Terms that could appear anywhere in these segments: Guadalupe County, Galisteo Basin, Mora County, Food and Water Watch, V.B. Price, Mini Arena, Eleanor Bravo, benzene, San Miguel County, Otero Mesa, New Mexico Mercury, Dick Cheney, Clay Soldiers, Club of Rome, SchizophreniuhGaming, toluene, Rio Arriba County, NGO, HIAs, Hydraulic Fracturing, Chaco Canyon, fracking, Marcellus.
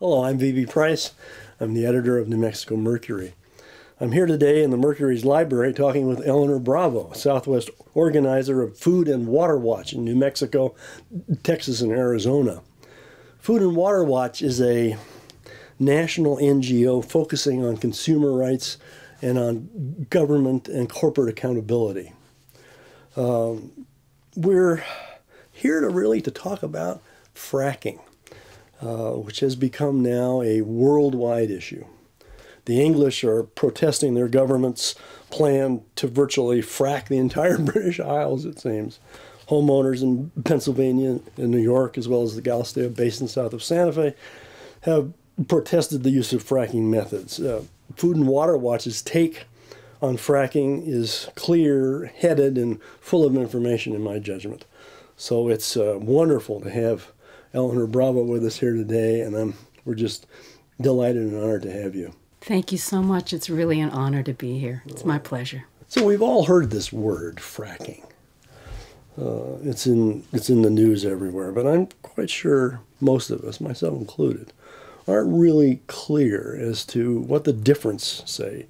Hello, I'm V.B. Price. I'm the editor of New Mexico Mercury. I'm here today in the Mercury's library talking with Eleanor Bravo, Southwest organizer of Food and Water Watch in New Mexico, Texas, and Arizona. Food and Water Watch is a national NGO focusing on consumer rights and on government and corporate accountability. We're here to talk about fracking, which has become now a worldwide issue. The English are protesting their government's plan to virtually frack the entire British Isles, it seems. Homeowners in Pennsylvania and New York, as well as the Galisteo Basin south of Santa Fe, have protested the use of fracking methods. Food and Water Watch's take on fracking is clear-headed and full of information, in my judgment. So it's wonderful to have Eleanor Bravo with us here today, and we're just delighted and honored to have you. Thank you so much. It's really an honor to be here. It's my pleasure. So we've all heard this word, fracking. It's in the news everywhere, but I'm quite sure most of us, myself included, aren't really clear as to what the difference, say,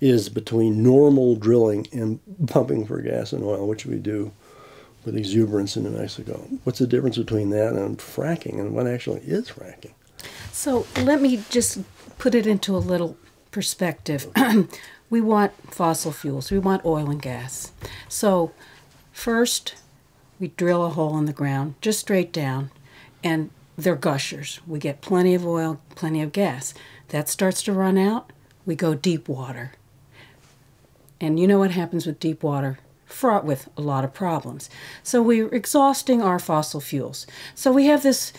is between normal drilling and pumping for gas and oil, which we do with exuberance in New Mexico. What's the difference between that and fracking, and what actually is fracking? So let me just put it into a little perspective. We want fossil fuels. We want oil and gas. So first, we drill a hole in the ground, just straight down, and they're gushers. We get plenty of oil, plenty of gas. That starts to run out. We go deep water. And you know what happens with deep water? Fraught with a lot of problems. So we're exhausting our fossil fuels. So we have this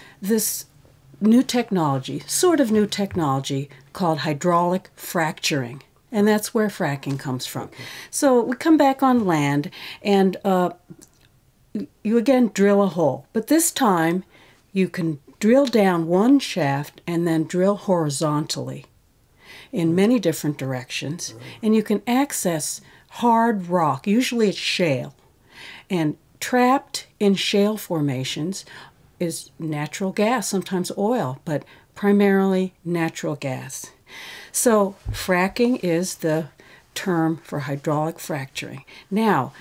new technology, sort of new technology, called hydraulic fracturing. And that's where fracking comes from. So we come back on land, and you again drill a hole. But this time, you can drill down one shaft and then drill horizontally in many different directions. And you can access hard rock, usually it's shale. And trapped in shale formations is natural gas, sometimes oil, but primarily natural gas. So fracking is the term for hydraulic fracturing. Now,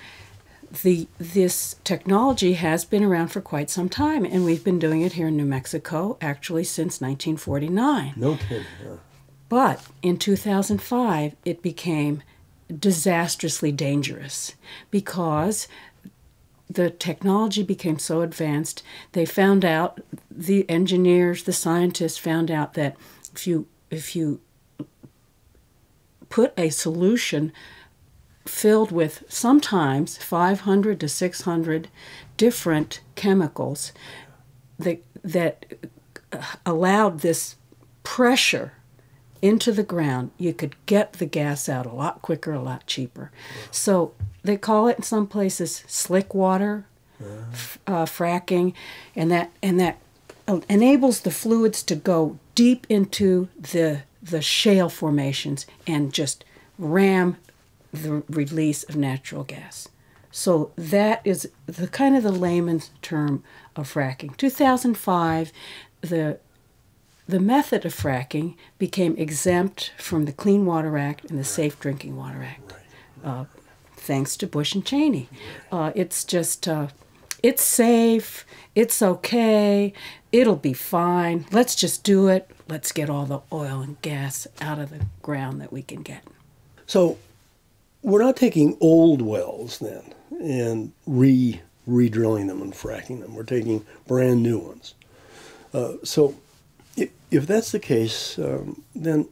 this technology has been around for quite some time, and we've been doing it here in New Mexico, actually since 1949. No kidding. Yeah. But in 2005, it became disastrously dangerous because the technology became so advanced. They found out, the engineers, the scientists found out that if you put a solution filled with sometimes 500 to 600 different chemicals that allowed this pressure into the ground, you could get the gas out a lot quicker, a lot cheaper. So they call it in some places slick water fracking, and that enables the fluids to go deep into the shale formations and just ram the release of natural gas. So that is the kind of the layman's term of fracking. 2005, the method of fracking became exempt from the Clean Water Act and the Safe Drinking Water Act, thanks to Bush and Cheney. It's just, it's safe, it's okay, it'll be fine, let's just do it, let's get all the oil and gas out of the ground that we can get. So we're not taking old wells then and re-drilling them and fracking them. We're taking brand new ones. So if that's the case, then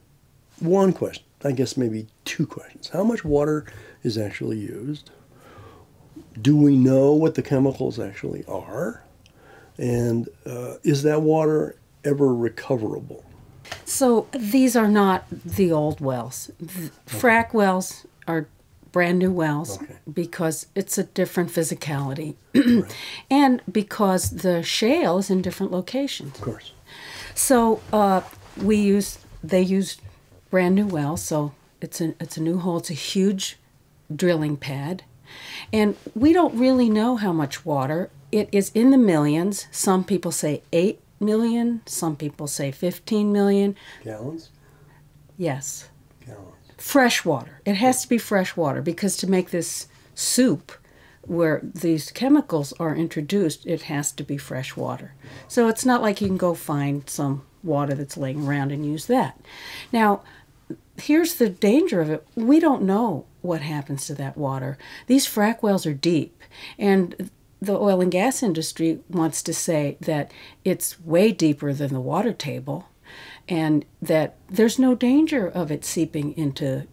one question, I guess maybe two questions. How much water is actually used? Do we know what the chemicals actually are? And is that water ever recoverable? So these are not the old wells. Frack wells are brand new wells, okay, because it's a different physicality right, and because the shale is in different locations. Of course. So they use brand new wells, so it's a new hole. It's a huge drilling pad, and we don't really know how much water. It is in the millions. Some people say 8 million, some people say 15 million. Gallons? Yes. Gallons. Fresh water. It has to be fresh water, because to make this soup where these chemicals are introduced, it has to be fresh water. So it's not like you can go find some water that's laying around and use that. Now, here's the danger of it. We don't know what happens to that water. These frack wells are deep, and the oil and gas industry wants to say that it's way deeper than the water table and that there's no danger of it seeping into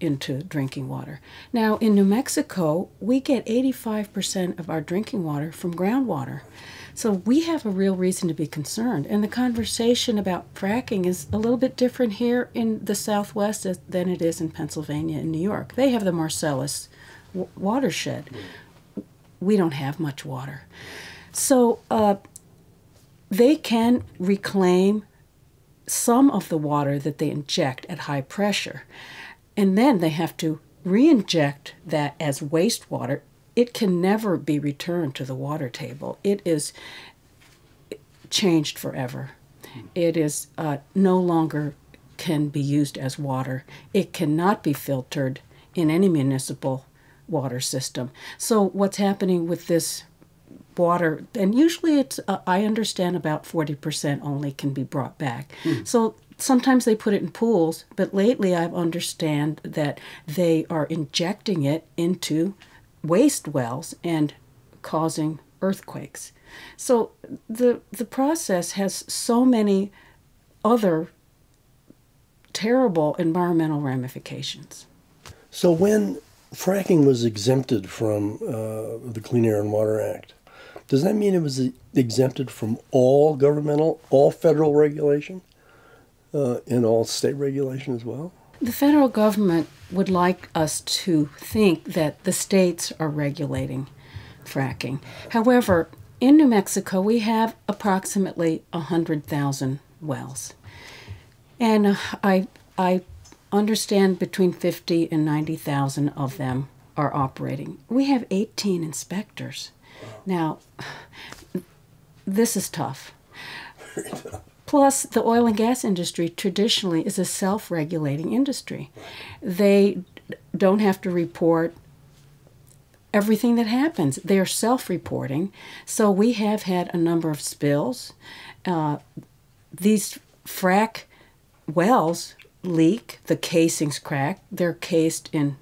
drinking water. Now, in New Mexico, we get 85% of our drinking water from groundwater. So we have a real reason to be concerned. And the conversation about fracking is a little bit different here in the Southwest than it is in Pennsylvania and New York. They have the Marcellus watershed. We don't have much water. So they can reclaim some of the water that they inject at high pressure, and then they have to re-inject that as wastewater. It can never be returned to the water table. It is changed forever. It is no longer can be used as water. It cannot be filtered in any municipal water system. So what's happening with this water, and usually it's, I understand about 40% only can be brought back. Mm. So sometimes they put it in pools, but lately I've understand that they are injecting it into waste wells and causing earthquakes. So the process has so many other terrible environmental ramifications. So when fracking was exempted from the Clean Air and Water Act, does that mean it was exempted from all governmental, all federal regulation, and all state regulation as well? The federal government would like us to think that the states are regulating fracking. However, in New Mexico, we have approximately 100,000 wells. And I understand between 50 and 90,000 of them are operating. We have 18 inspectors. Now, this is tough. Plus, the oil and gas industry traditionally is a self-regulating industry. They don't have to report everything that happens. They are self-reporting. So we have had a number of spills. These frack wells leak. The casings crack. They're cased in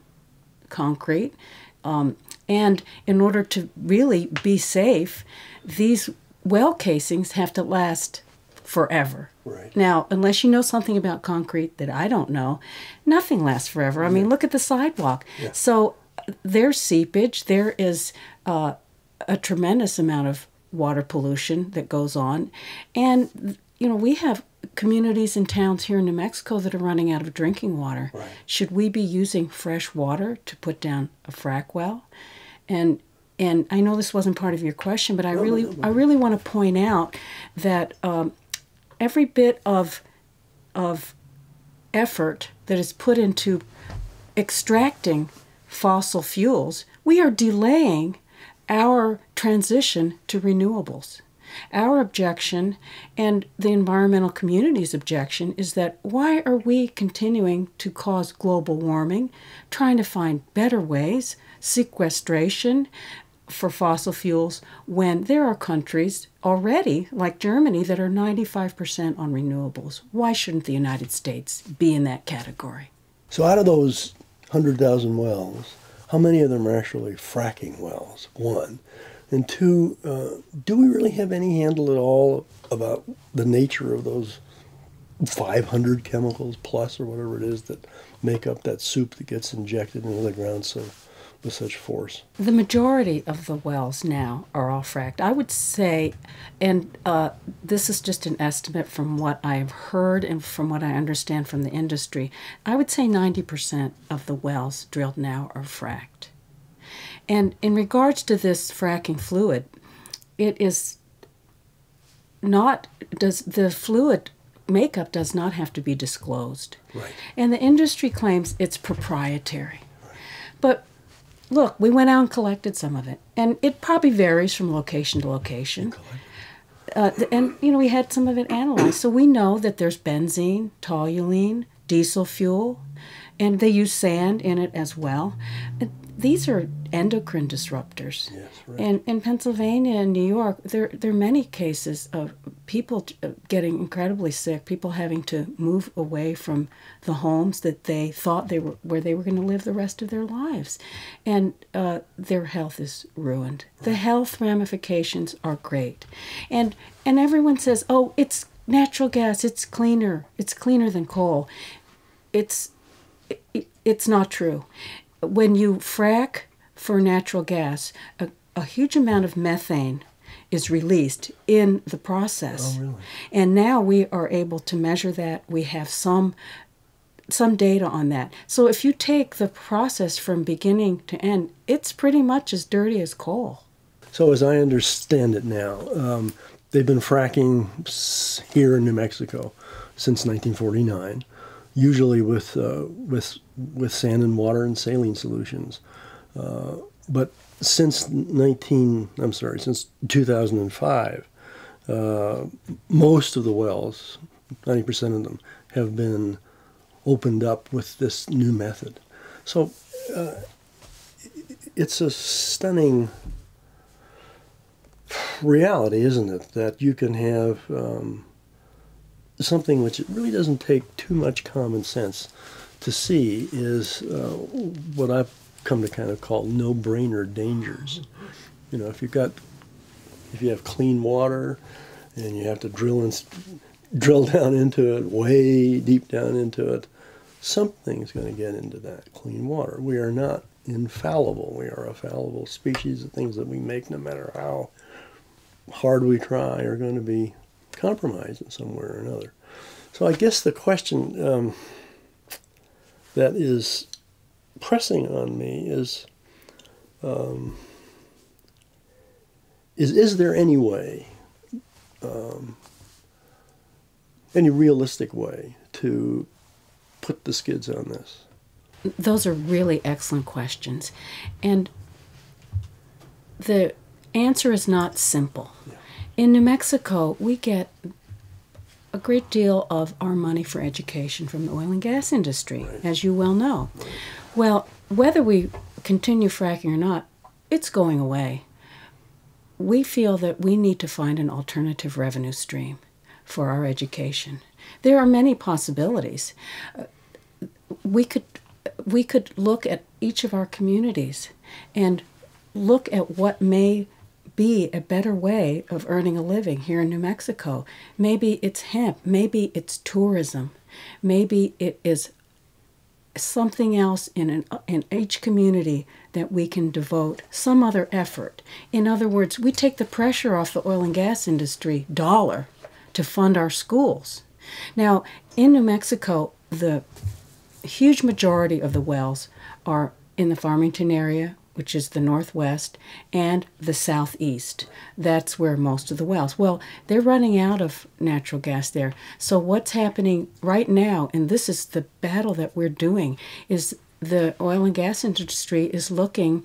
concrete. And in order to really be safe, these well casings have to last forever. Right. Now, unless you know something about concrete that I don't know, nothing lasts forever. I mean, look at the sidewalk. Yeah. So there's seepage. There is a tremendous amount of water pollution that goes on. And, you know, we have communities and towns here in New Mexico that are running out of drinking water. Right. Should we be using fresh water to put down a frack well? And I know this wasn't part of your question, but I really want to point out that every bit of effort that is put into extracting fossil fuels, we are delaying our transition to renewables. Our objection and the environmental community's objection is that why are we continuing to cause global warming, trying to find better ways, sequestration for fossil fuels, when there are countries already, like Germany, that are 95% on renewables? Why shouldn't the United States be in that category? So out of those 100,000 wells, how many of them are actually fracking wells? One. And two, do we really have any handle at all about the nature of those 500 chemicals plus or whatever it is that make up that soup that gets injected into the ground so with such force? The majority of the wells now are all fracked. I would say, and this is just an estimate from what I've heard and from what I understand from the industry, I would say 90% of the wells drilled now are fracked. And in regards to this fracking fluid, it is not, the fluid makeup does not have to be disclosed. Right. And the industry claims it's proprietary. Right. But look, we went out and collected some of it. And it probably varies from location to location. and you know, we had some of it analyzed. So we know that there's benzene, toluene, diesel fuel, and they use sand in it as well. These are endocrine disruptors. Yes, right. And in Pennsylvania and New York, there are many cases of people getting incredibly sick, people having to move away from the homes that they thought they were where they were going to live the rest of their lives, and their health is ruined. Right. The health ramifications are great, and everyone says, "Oh, it's natural gas. It's cleaner. It's cleaner than coal." It's not true. When you frack for natural gas, a huge amount of methane is released in the process. Oh, really? And now we are able to measure that. We have some data on that. So if you take the process from beginning to end, it's pretty much as dirty as coal. So as I understand it now, they've been fracking here in New Mexico since 1949. Usually with sand and water and saline solutions, but since since 2005, most of the wells, 90% of them, have been opened up with this new method. So it's a stunning reality, isn't it, that you can have something which it really doesn't take too much common sense to see is what I've come to kind of call no-brainer dangers. You know, if you have clean water and you have to drill down into it, way deep down into it, something's going to get into that clean water. We are not infallible. We are a fallible species. The things that we make, no matter how hard we try, are going to be compromise in some way or another. So I guess the question that is pressing on me is there any way, any realistic way to put the skids on this? Those are really excellent questions. And the answer is not simple. Yeah. In New Mexico, we get a great deal of our money for education from the oil and gas industry, right, as you well know. Right. Well, whether we continue fracking or not, it's going away. We feel that we need to find an alternative revenue stream for our education. There are many possibilities. We could look at each of our communities and look at what may be a better way of earning a living here in New Mexico. Maybe it's hemp, maybe it's tourism, maybe it is something else in each community that we can devote some other effort. In other words, we take the pressure off the oil and gas industry dollar to fund our schools. Now, in New Mexico, the huge majority of the wells are in the Farmington area, which is the northwest, and the southeast. That's where most of the wells. Well, they're running out of natural gas there. So what's happening right now, and this is the battle that we're doing, is the oil and gas industry is looking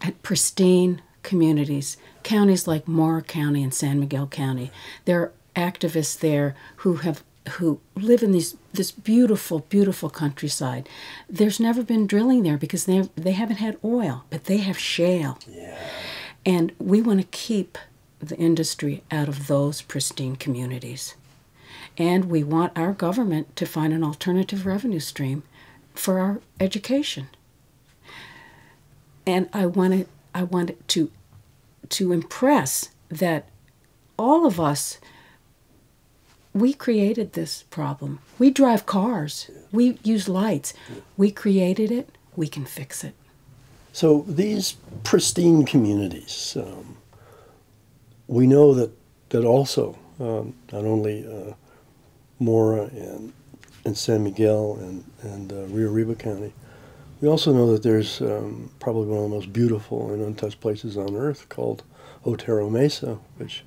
at pristine communities, counties like Mora County and San Miguel County. There are activists there who live in this beautiful, beautiful countryside. There's never been drilling there because they haven't had oil, but they have shale. Yeah. And we want to keep the industry out of those pristine communities. And we want our government to find an alternative revenue stream for our education. And I wanted to impress that all of us, we created this problem. We drive cars. We use lights. We created it. We can fix it. So these pristine communities, we know that also not only Mora and San Miguel and Rio Arriba County, we also know that there's probably one of the most beautiful and untouched places on earth called Otero Mesa, which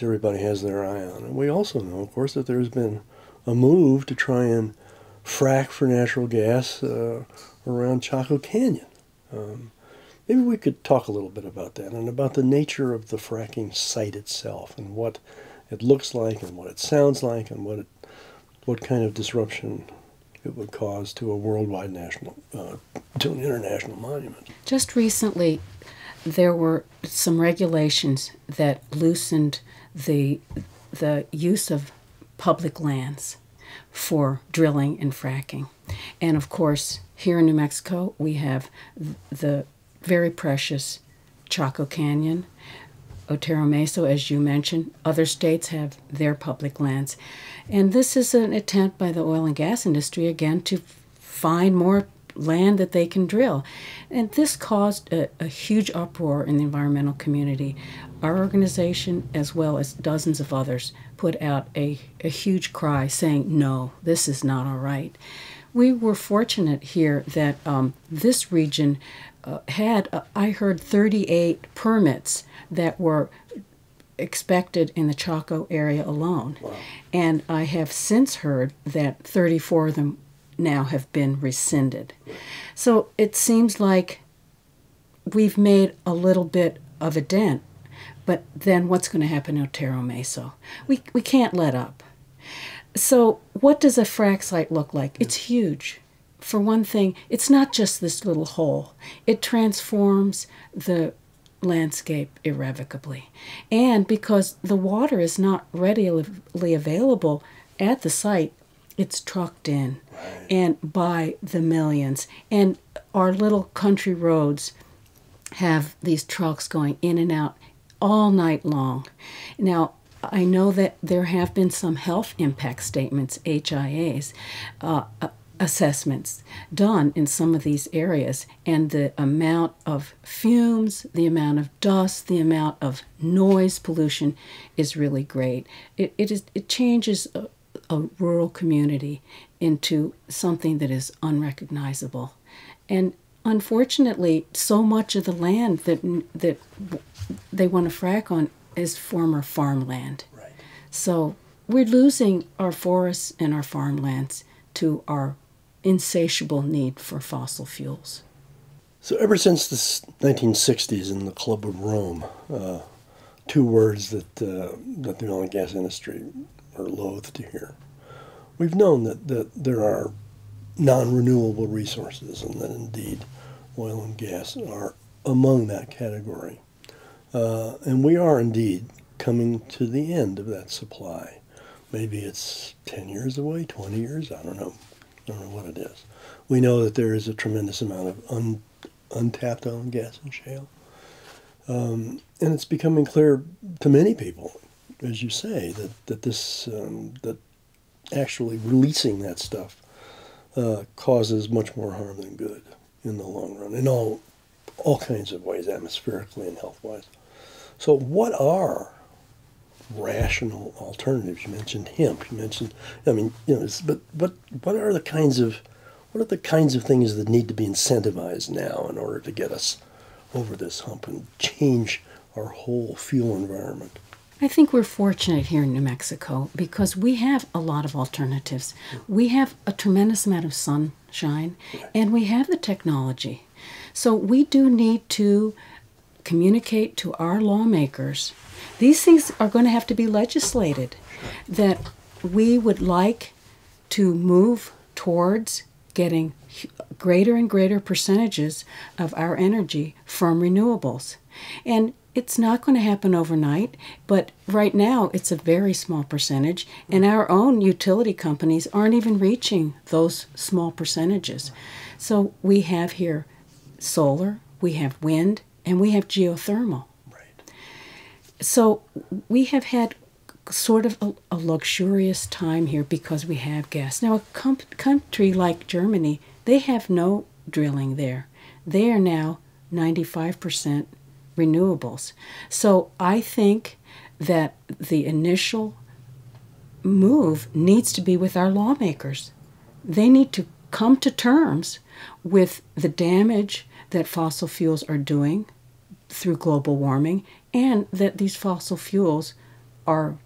everybody has their eye on. And we also know, of course, that there's been a move to try and frack for natural gas around Chaco Canyon. Maybe we could talk a little bit about that and about the nature of the fracking site itself and what it looks like and what it sounds like and what kind of disruption it would cause to a worldwide national, to an international monument. Just recently, there were some regulations that loosened the use of public lands for drilling and fracking. And of course, here in New Mexico, we have the very precious Chaco Canyon, Otero Mesa, as you mentioned. Other states have their public lands. And this is an attempt by the oil and gas industry, again, to find more land that they can drill. And this caused a huge uproar in the environmental community. Our organization, as well as dozens of others, put out a huge cry saying, no, this is not all right. We were fortunate here that this region had, I heard, 38 permits that were expected in the Chaco area alone. Wow. And I have since heard that 34 of them now have been rescinded. So it seems like we've made a little bit of a dent, but then what's going to happen in Otero Mesa? We can't let up. So what does a frack site look like? It's huge. For one thing, it's not just this little hole. It transforms the landscape irrevocably. And because the water is not readily available at the site, it's trucked in, right, and by the millions. And our little country roads have these trucks going in and out all night long. Now, I know that there have been some health impact statements, HIAs, assessments done in some of these areas, and the amount of fumes, the amount of dust, the amount of noise pollution is really great. It changes a rural community into something that is unrecognizable. And unfortunately, so much of the land that they want to frack on is former farmland. Right. So we're losing our forests and our farmlands to our insatiable need for fossil fuels. So ever since the 1960s in the Club of Rome, two words that the oil and gas industry are loath to hear, we've known that there are non-renewable resources and that indeed oil and gas are among that category. And we are indeed coming to the end of that supply. Maybe it's 10 years away, 20 years, I don't know. I don't know what it is. We know that there is a tremendous amount of untapped oil and gas and shale. And it's becoming clear to many people, as you say, that actually releasing that stuff causes much more harm than good in the long run, in all kinds of ways, atmospherically and health-wise. So what are rational alternatives? You mentioned hemp. You mentioned, I mean, you know, but what are the kinds of things that need to be incentivized now in order to get us over this hump and change our whole fuel environment? I think we're fortunate here in New Mexico because we have a lot of alternatives. We have a tremendous amount of sunshine, and we have the technology. So we do need to communicate to our lawmakers. These things are going to have to be legislated, that we would like to move towards getting greater and greater percentages of our energy from renewables. And it's not going to happen overnight, but right now it's a very small percentage, and our own utility companies aren't even reaching those small percentages. So we have here solar, we have wind, and we have geothermal. Right. So we have had sort of a luxurious time here because we have gas. Now, a country like Germany, they have no drilling there. They are now 95% renewables. So I think that the initial move needs to be with our lawmakers. They need to come to terms with the damage that fossil fuels are doing through global warming, and that these fossil fuels are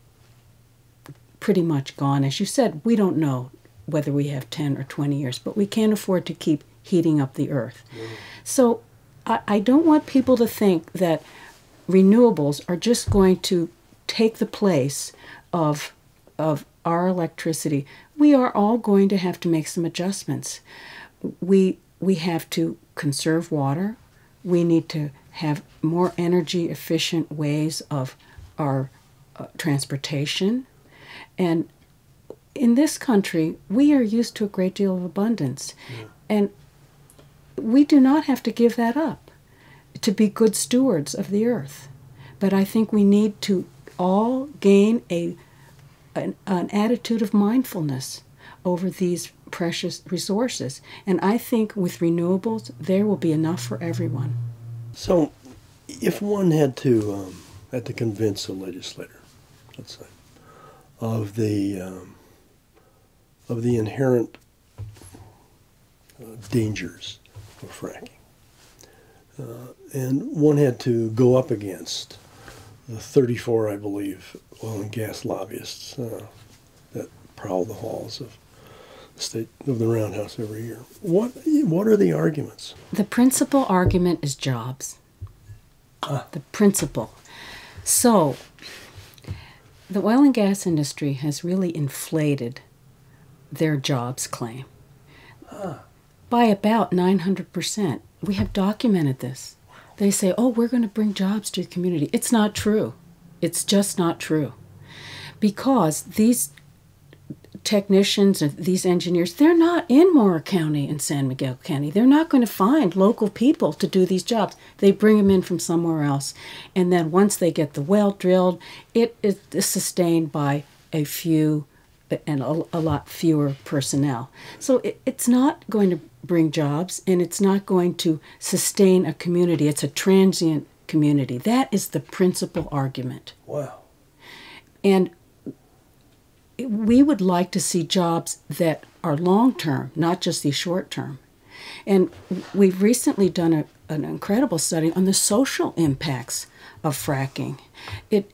pretty much gone. As you said, we don't know whether we have 10 or 20 years, but we can't afford to keep heating up the earth. So I don't want people to think that renewables are just going to take the place of our electricity. We are all going to have to make some adjustments. We have to conserve water. We need to have more energy efficient ways of our transportation. And in this country, we are used to a great deal of abundance. Yeah. And we do not have to give that up to be good stewards of the earth. But I think we need to all gain an attitude of mindfulness over these precious resources. And I think with renewables, there will be enough for everyone. So if one had to convince a legislator, let's say, of the inherent dangers of fracking, and one had to go up against the 34, I believe, oil and gas lobbyists that prowl the halls of the state of the roundhouse every year. What are the arguments? The principal argument is jobs. The principal. So the oil and gas industry has really inflated their jobs claim by about 900%. We have documented this. They say, oh, we're going to bring jobs to your community. It's not true. It's just not true. Because these technicians and these engineers, they're not in Mora County and San Miguel County. They're not going to find local people to do these jobs. They bring them in from somewhere else. And then once they get the well drilled, it is sustained by a few and a lot fewer personnel. So it's not going to bring jobs, and it's not going to sustain a community. It's a transient community. That is the principal argument. Wow. And we would like to see jobs that are long-term, not just the short-term. And we've recently done an incredible study on the social impacts of fracking. It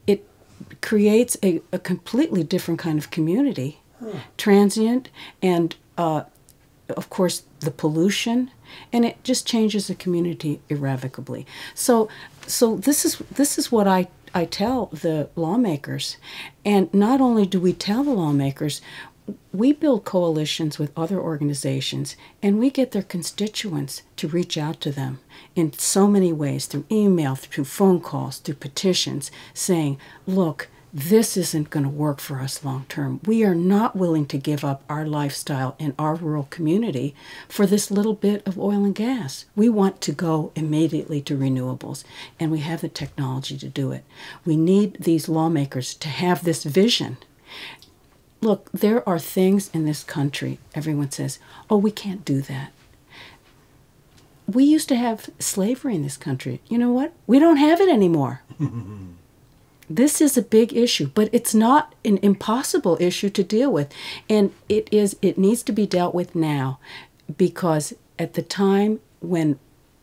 creates a completely different kind of community, transient, and of course the pollution, and it just changes the community irrevocably. So this is what I tell the lawmakers. And not only do we tell the lawmakers, we build coalitions with other organizations, and we get their constituents to reach out to them in so many ways, through email, through phone calls, through petitions, saying, look, this isn't going to work for us long term. We are not willing to give up our lifestyle in our rural community for this little bit of oil and gas. We want to go immediately to renewables, and we have the technology to do it. We need these lawmakers to have this vision. Look, there are things in this country, everyone says, oh, we can't do that. We used to have slavery in this country. You know what? We don't have it anymore. This is a big issue, but it's not an impossible issue to deal with. And it needs to be dealt with now, because at the time when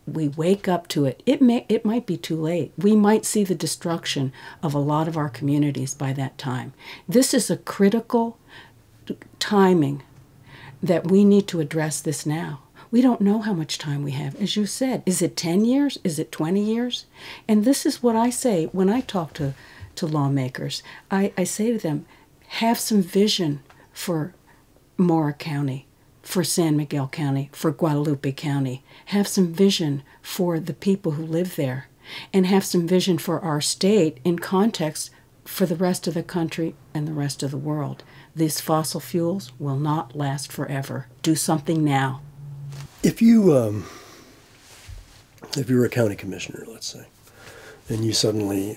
we wake up to it, it might be too late. We might see the destruction of a lot of our communities by that time. This is a critical timing that we need to address this now. We don't know how much time we have. As you said, is it 10 years? Is it 20 years? And this is what I say when I talk to lawmakers. I say to them, have some vision for Mora County, for San Miguel County, for Guadalupe County. Have some vision for the people who live there, and have some vision for our state in context for the rest of the country and the rest of the world. These fossil fuels will not last forever. Do something now. If you were a county commissioner, let's say, and you suddenly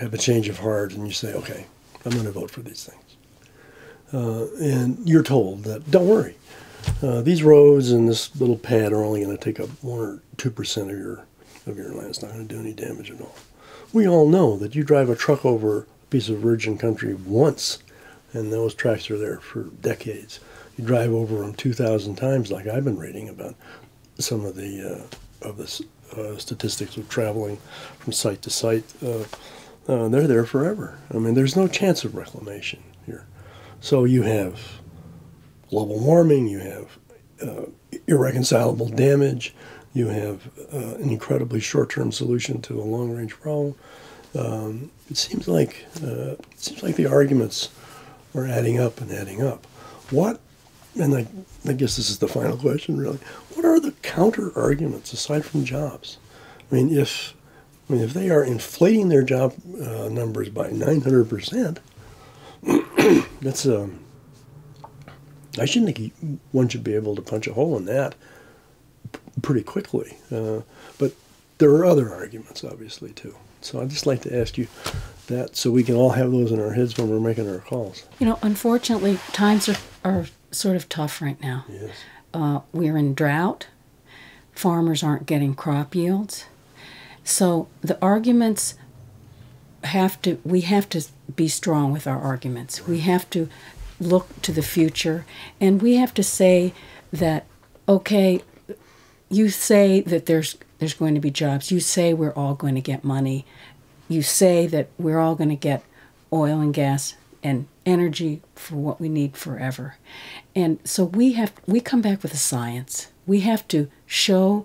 have a change of heart and you say, okay, I'm going to vote for these things. And you're told that, don't worry, these roads and this little pad are only going to take up 1 or 2% of your land. It's not going to do any damage at all. We all know that you drive a truck over a piece of virgin country once, and those tracks are there for decades. You drive over them 2,000 times, like I've been reading about some of the statistics of traveling from site to site. They're there forever. I mean, there's no chance of reclamation here. So you have global warming, you have irreconcilable damage, you have an incredibly short-term solution to a long-range problem. It seems like the arguments are adding up and adding up. What, and I guess this is the final question really, what are the counter-arguments aside from jobs? I mean, if they are inflating their job numbers by 900%, that's I shouldn't think one should be able to punch a hole in that pretty quickly. But there are other arguments, obviously, too. So I'd just like to ask you that so we can all have those in our heads when we're making our calls. You know, unfortunately, times are sort of tough right now. Yes. We're in drought. Farmers aren't getting crop yields. So the arguments have to, we have to be strong with our arguments. Right. We have to look to the future, and we have to say that, okay, you say that there's going to be jobs. You say we're all going to get money. You say that we're all going to get oil and gas and energy for what we need forever. And so we come back with a science. We have to show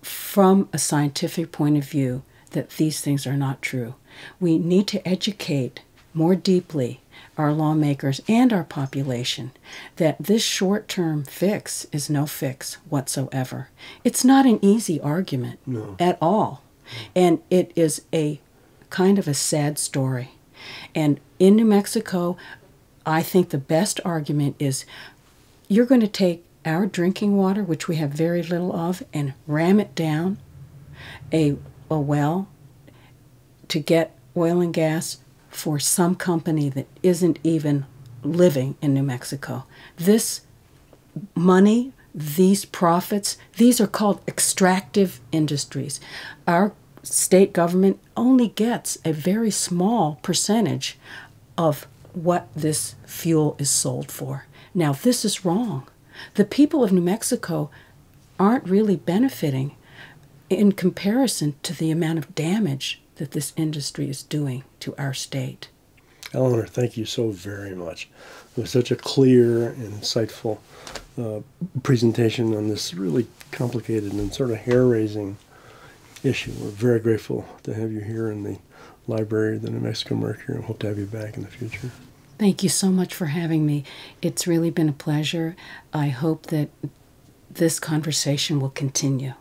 from a scientific point of view that these things are not true. We need to educate more deeply our lawmakers and our population that this short-term fix is no fix whatsoever. It's not an easy argument at all. And it is a kind of a sad story. And in New Mexico, I think the best argument is you're going to take our drinking water, which we have very little of, and ram it down a well to get oil and gas for some company that isn't even living in New Mexico. This money, these profits, these are called extractive industries. Our state government only gets a very small percentage of what this fuel is sold for. Now, this is wrong. The people of New Mexico aren't really benefiting in comparison to the amount of damage that this industry is doing to our state. Eleanor, thank you so very much. It was such a clear and insightful presentation on this really complicated and sort of hair-raising issue. We're very grateful to have you here in the library of the New Mexico Mercury, and hope to have you back in the future. Thank you so much for having me. It's really been a pleasure. I hope that this conversation will continue.